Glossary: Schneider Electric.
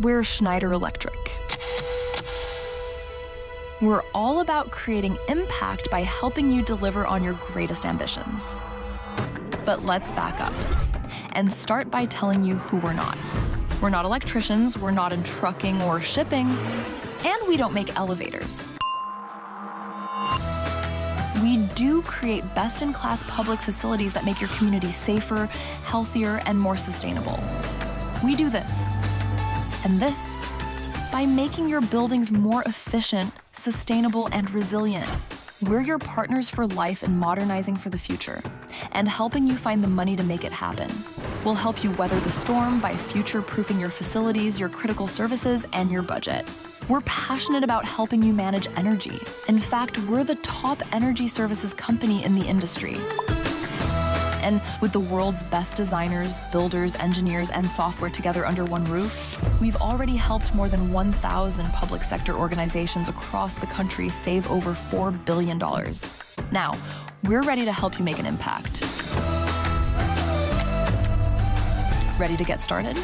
We're Schneider Electric. We're all about creating impact by helping you deliver on your greatest ambitions. But let's back up and start by telling you who we're not. We're not electricians, we're not in trucking or shipping, and we don't make elevators. We do create best-in-class public facilities that make your community safer, healthier, and more sustainable. We do this, and this, by making your buildings more efficient, sustainable, and resilient. We're your partners for life in modernizing for the future and helping you find the money to make it happen. We'll help you weather the storm by future-proofing your facilities, your critical services, and your budget. We're passionate about helping you manage energy. In fact, we're the top energy services company in the industry. And with the world's best designers, builders, engineers, and software together under one roof, we've already helped more than 1,000 public sector organizations across the country save over $4 billion. Now, we're ready to help you make an impact. Ready to get started?